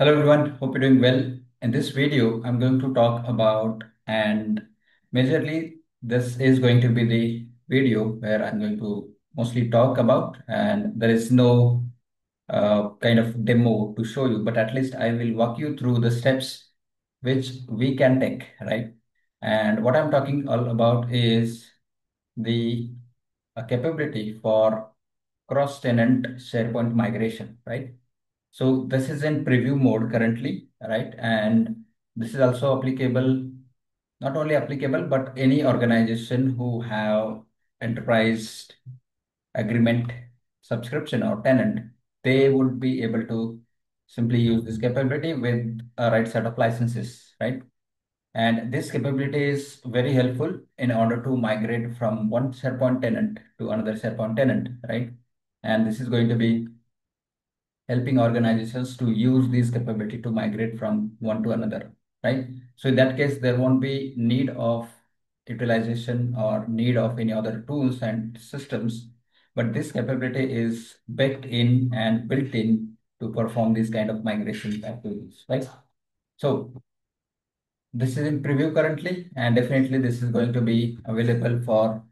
Hello everyone, hope you're doing well. In this video, I'm going to talk about, and majorly this is going to be the video where I'm going to mostly talk about, and there is no kind of demo to show you, but at least I will walk you through the steps which we can take, right? And what I'm talking all about is the capability for cross-tenant SharePoint migration, right? So this is in preview mode currently, right? And this is also applicable, not only applicable, but any organization who have enterprise agreement, subscription or tenant, they would be able to simply use this capability with a right set of licenses, right? And this capability is very helpful in order to migrate from one SharePoint tenant to another SharePoint tenant, right? And this is going to be helping organizations to use this capability to migrate from one to another, right? So in that case, there won't be need of utilization or need of any other tools and systems, but this capability is baked in and built in to perform these kind of migration activities, right? So this is in preview currently, and definitely this is going to be available for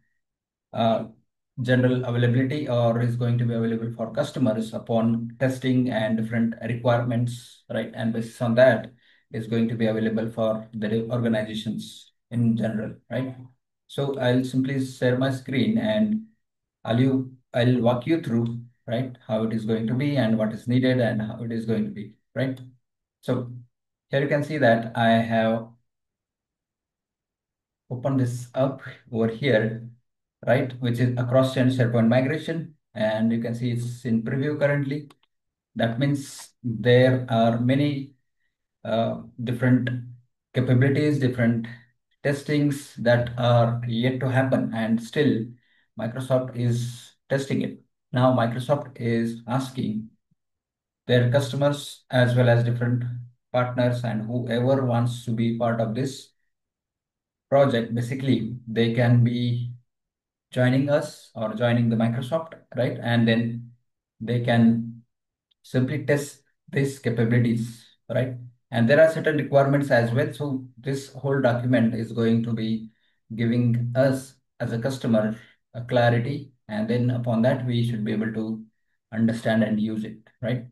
general availability, or is going to be available for customers upon testing and different requirements, right? And based on that, is going to be available for the organizations in general, right? So I'll simply share my screen and I'll walk you through, right, how it is going to be and what is needed and how it is going to be, right? So here you can see that I have opened this up over here, right, which is a cross-tenant SharePoint migration, and you can see it's in preview currently. That means there are many different capabilities, different testings that are yet to happen, and still Microsoft is testing it. Now Microsoft is asking their customers as well as different partners and whoever wants to be part of this project, basically they can be joining us or joining the Microsoft, right? And then they can simply test these capabilities, right? And there are certain requirements as well. So this whole document is going to be giving us as a customer a clarity. And then upon that, we should be able to understand and use it, right?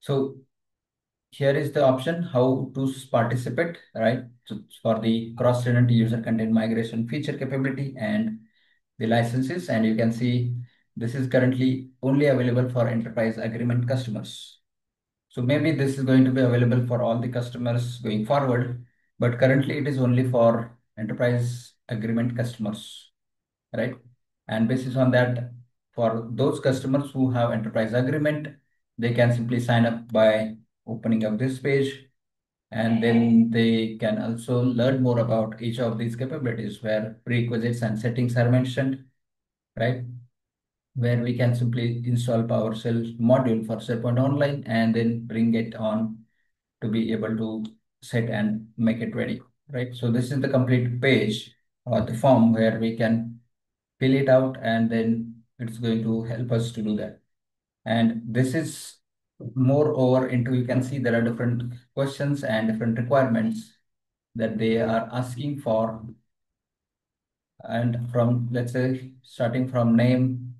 So here is the option, how to participate, right? So for the cross-tenant user content migration feature capability and the licenses, and you can see this is currently only available for enterprise agreement customers. So maybe this is going to be available for all the customers going forward, but currently it is only for enterprise agreement customers, right? And based on that, for those customers who have enterprise agreement, they can simply sign up by opening up this page, and then they can also learn more about each of these capabilities where prerequisites and settings are mentioned, right? Where we can simply install PowerShell module for SharePoint Online and then bring it on to be able to set and make it ready, right? So this is the complete page or the form where we can fill it out, and then it's going to help us to do that. And this is moreover into, you can see there are different questions and different requirements that they are asking for, and from, let's say, starting from name,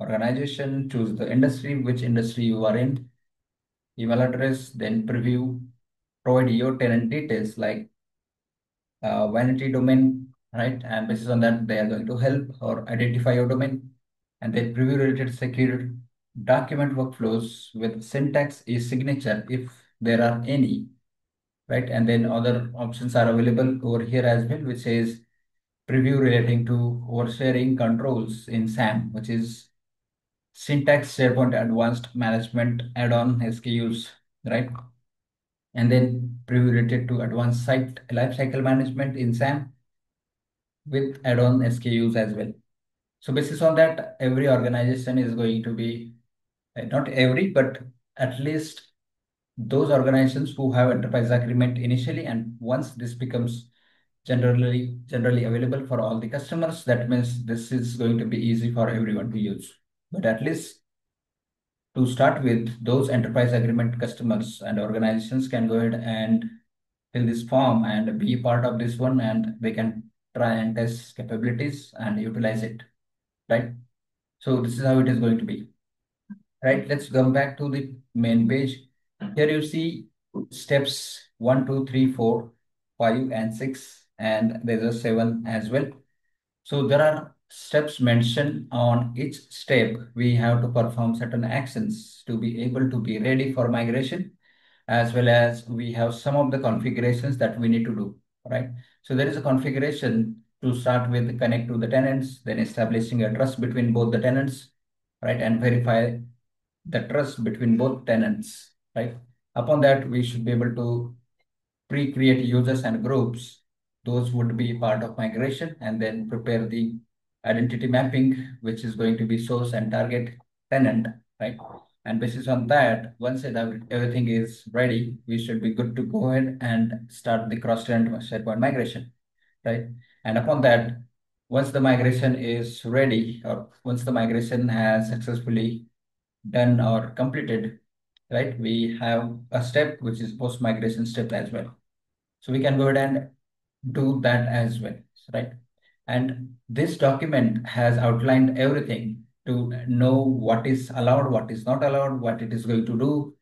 organization, choose the industry, which industry you are in, email address, then preview, provide your tenant details like vanity domain, right? And based on that, they are going to help or identify your domain, and then preview related security document workflows with syntax e-signature if there are any, right? And then other options are available over here as well, which is preview relating to oversharing controls in SAM, which is syntax SharePoint Advanced Management add-on SKUs, right? And then preview related to advanced site lifecycle management in SAM with add-on SKUs as well. So based on that, every organization is going to be, not every, but at least those organizations who have enterprise agreement initially, and once this becomes generally available for all the customers, that means this is going to be easy for everyone to use. But at least to start with, those enterprise agreement customers and organizations can go ahead and fill this form and be part of this one, and they can try and test capabilities and utilize it, right? So this is how it is going to be, right? Let's come back to the main page. Here you see steps 1, 2, 3, 4, 5, and 6, and there's a 7 as well. So there are steps mentioned. On each step, we have to perform certain actions to be able to be ready for migration, as well as we have some of the configurations that we need to do, right? So there is a configuration to start with, connect to the tenants, then establishing a trust between both the tenants, right? And verify the trust between both tenants, right? Upon that, we should be able to pre-create users and groups. Those would be part of migration, and then prepare the identity mapping, which is going to be source and target tenant, right? And based on that, once everything is ready, we should be good to go ahead and start the cross-tenant SharePoint migration, right? And upon that, once the migration is ready, or once the migration has successfully done or completed, right, we have a step which is post-migration step as well. So we can go ahead and do that as well, right? And this document has outlined everything to know what is allowed, what is not allowed, what it is going to do,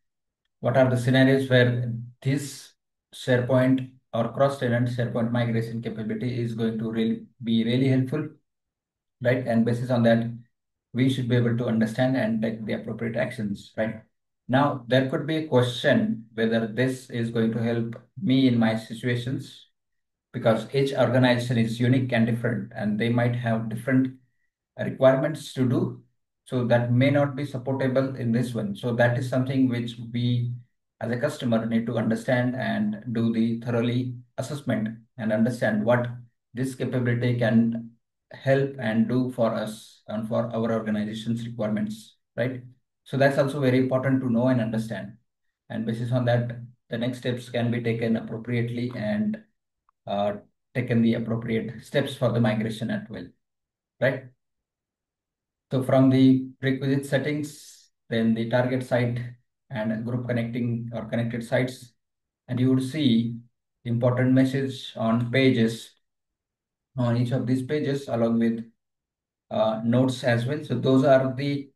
what are the scenarios where this SharePoint or cross-tenant SharePoint migration capability is going to really be really helpful, right? And based on that, we should be able to understand and take the appropriate actions, right? Now, there could be a question whether this is going to help me in my situations, because each organization is unique and different, and they might have different requirements to do. So that may not be supportable in this one. So that is something which we as a customer need to understand and do the thoroughly assessment and understand what this capability can help and do for us and for our organization's requirements, right? So that's also very important to know and understand. And based on that, the next steps can be taken appropriately and taken the appropriate steps for the migration at will, right? So from the prerequisite settings, then the target site and group connecting or connected sites, and you would see important message on pages, on each of these pages, along with notes as well. So those are the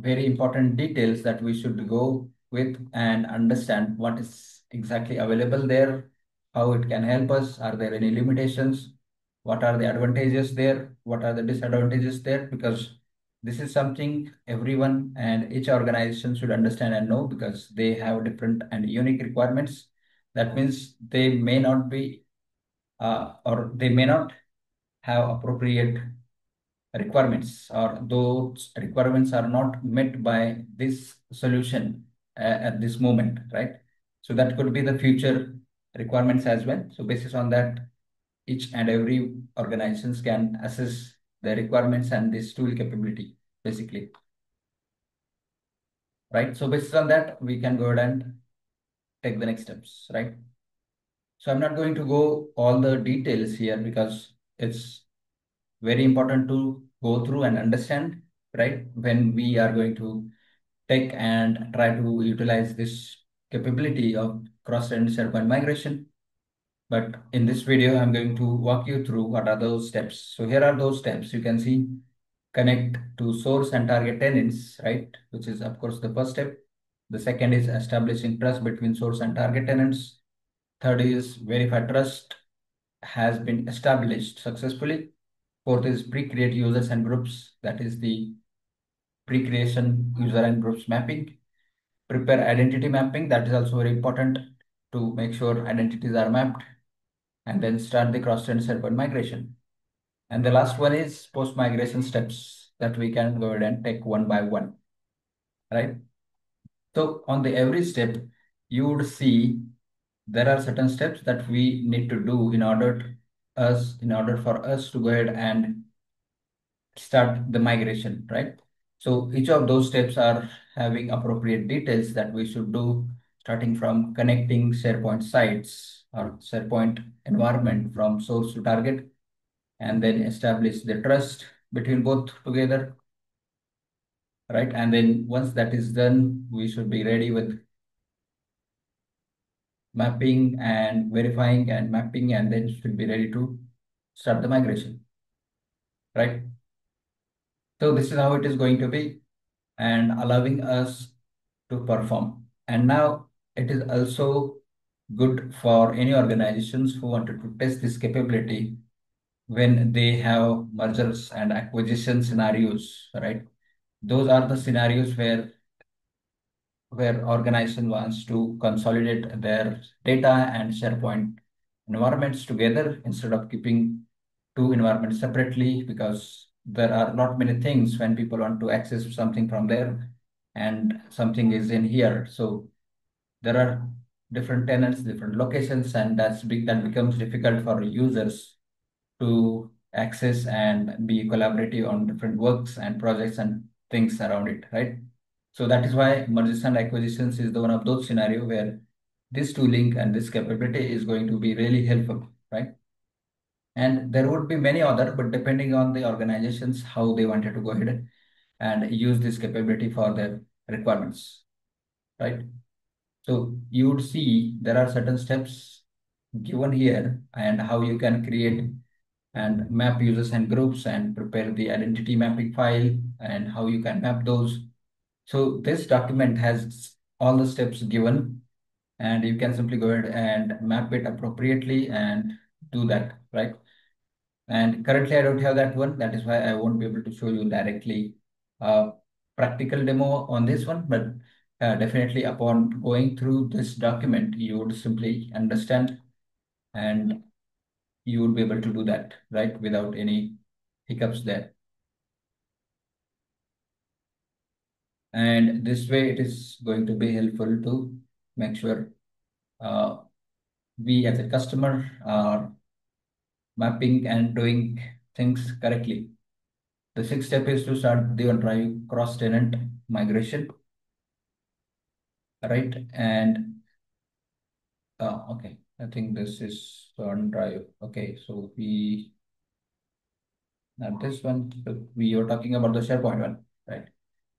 very important details that we should go with and understand what is exactly available there, how it can help us, are there any limitations, what are the advantages there, what are the disadvantages there, because this is something everyone and each organization should understand and know, because they have different and unique requirements. That means they may not be or they may not have appropriate requirements, or those requirements are not met by this solution at this moment, right? So that could be the future requirements as well. So based on that, each and every organizations can assess their requirements and this tool capability, basically, right? So based on that, we can go ahead and take the next steps, right? So I'm not going to go all the details here, because it's very important to go through and understand, right, when we are going to take and try to utilize this capability of cross-tenant SharePoint migration. But in this video, I'm going to walk you through what are those steps. So here are those steps. You can see connect to source and target tenants, right? Which is, of course, the first step. The second is establishing trust between source and target tenants. Third is verify trust has been established successfully. Fourth is pre-create users and groups. That is the pre-creation user and groups mapping. Prepare identity mapping. That is also very important to make sure identities are mapped. And then start the cross-tenant SharePoint migration. And the last one is post-migration steps that we can go ahead and take one by one, right? So on the every step, you would see there are certain steps that we need to do in order for us to go ahead and start the migration, right? So each of those steps are having appropriate details that we should do, starting from connecting SharePoint sites or SharePoint environment from source to target, and then establish the trust between both together, right? And then once that is done, we should be ready with mapping and verifying and mapping, and then should be ready to start the migration, right? So this is how it is going to be and allowing us to perform. And now it is also good for any organizations who wanted to test this capability when they have mergers and acquisition scenarios, right? Those are the scenarios where organization wants to consolidate their data and SharePoint environments together instead of keeping two environments separately, because there are not many things when people want to access something from there and something is in here. So there are different tenants, different locations, and that becomes difficult for users to access and be collaborative on different works and projects and things around it, right? So that is why mergers and acquisitions is the one of those scenario where this tooling and this capability is going to be really helpful, right? And there would be many other, but depending on the organizations, how they wanted to go ahead and use this capability for their requirements, right? So you would see there are certain steps given here and how you can create and map users and groups and prepare the identity mapping file and how you can map those. So this document has all the steps given and you can simply go ahead and map it appropriately and do that, right? And currently I don't have that one. That is why I won't be able to show you directly a practical demo on this one, but definitely upon going through this document, you would simply understand and you would be able to do that, right? Without any hiccups there. And this way it is going to be helpful to make sure we as a customer are mapping and doing things correctly. The sixth step is to start the OneDrive cross-tenant migration, right? And okay, I think this is OneDrive. Okay, so we, not this one, but we are talking about the SharePoint one, right?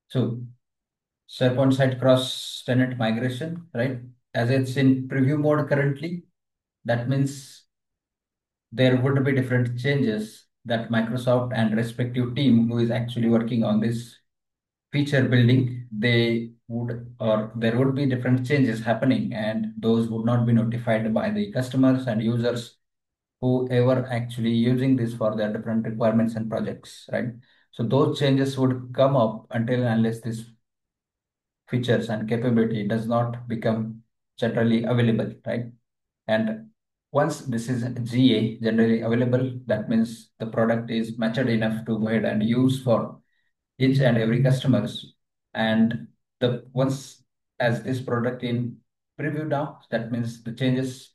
So SharePoint site cross-tenant migration, right? As it's in preview mode currently, that means there would be different changes that Microsoft and respective team who is actually working on this feature building, there would be different changes happening, and those would not be notified by the customers and users whoever actually using this for their different requirements and projects, right? So those changes would come up until and unless this features and capability does not become generally available, right? And once this is GA, generally available, that means the product is matured enough to go ahead and use for each and every customers. And once as this product in preview now, that means the changes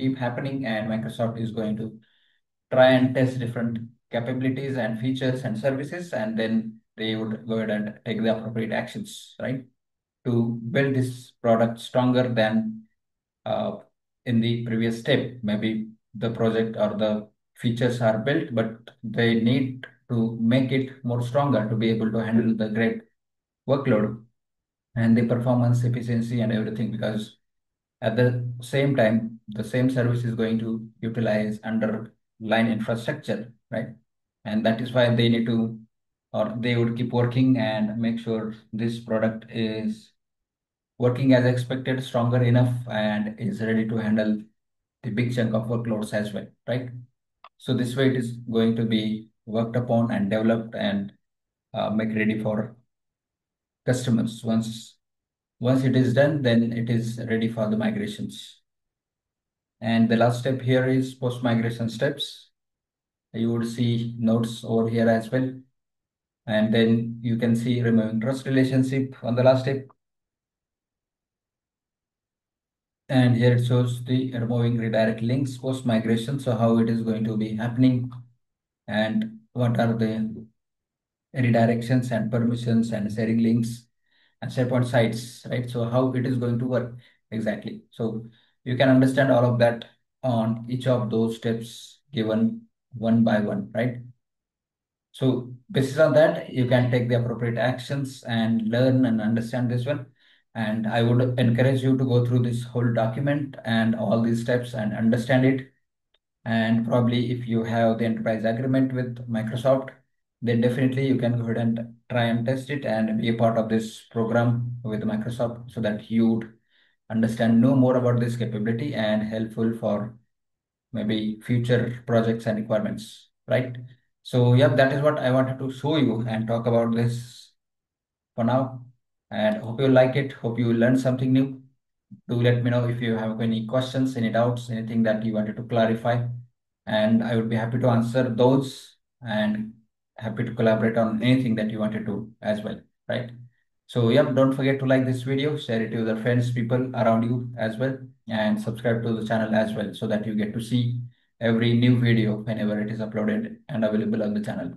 keep happening and Microsoft is going to try and test different capabilities and features and services, and then they would go ahead and take the appropriate actions, right? To build this product stronger than in the previous step. Maybe the project or the features are built, but they need to make it more stronger to be able to handle the great workload and the performance efficiency and everything, because at the same time, the same service is going to utilize underlying infrastructure, right? And that is why they need to, or they would keep working and make sure this product is working as expected, stronger enough, and is ready to handle the big chunk of workloads as well, right? So this way it is going to be worked upon and developed and make ready for customers. Once it is done, then it is ready for the migrations. And the last step here is post-migration steps. You would see notes over here as well. And then you can see removing trust relationship on the last step. And here it shows the removing redirect links post-migration. So how it is going to be happening and what are the redirections and permissions and sharing links and SharePoint sites, right? So how it is going to work exactly. So you can understand all of that on each of those steps given one by one, right? So based on that, you can take the appropriate actions and learn and understand this one. And I would encourage you to go through this whole document and all these steps and understand it. And probably if you have the enterprise agreement with Microsoft, then definitely you can go ahead and try and test it and be a part of this program with Microsoft so that you'd understand, know more about this capability and helpful for maybe future projects and requirements, right? So yeah, that is what I wanted to show you and talk about this for now. And hope you like it. Hope you learned something new. Do let me know if you have any questions, any doubts, anything that you wanted to clarify. And I would be happy to answer those and happy to collaborate on anything that you wanted to as well, right? So yeah, don't forget to like this video, share it to your friends, people around you as well, and subscribe to the channel as well so that you get to see every new video whenever it is uploaded and available on the channel.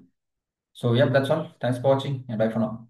So yeah, that's all. Thanks for watching and bye for now.